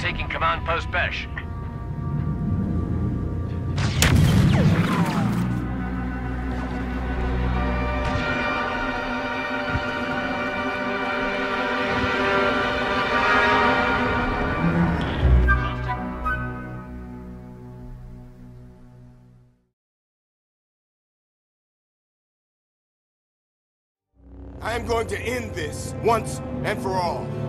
taking Command Post Besh. I am going to end this once and for all.